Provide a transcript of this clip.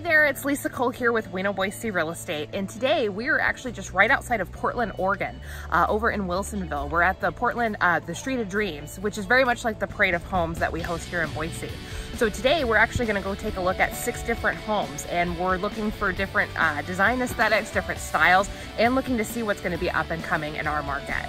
Hi there, it's Lisa Cole here with We Know Boise Real Estate, and today we are actually just right outside of Portland, Oregon, over in Wilsonville. We're at the Portland, the Street of Dreams, which is very much like the Parade of Homes that we host here in Boise. So today we're actually going to go take a look at 6 different homes, and we're looking for different design aesthetics, different styles, and looking to see what's going to be up and coming in our market.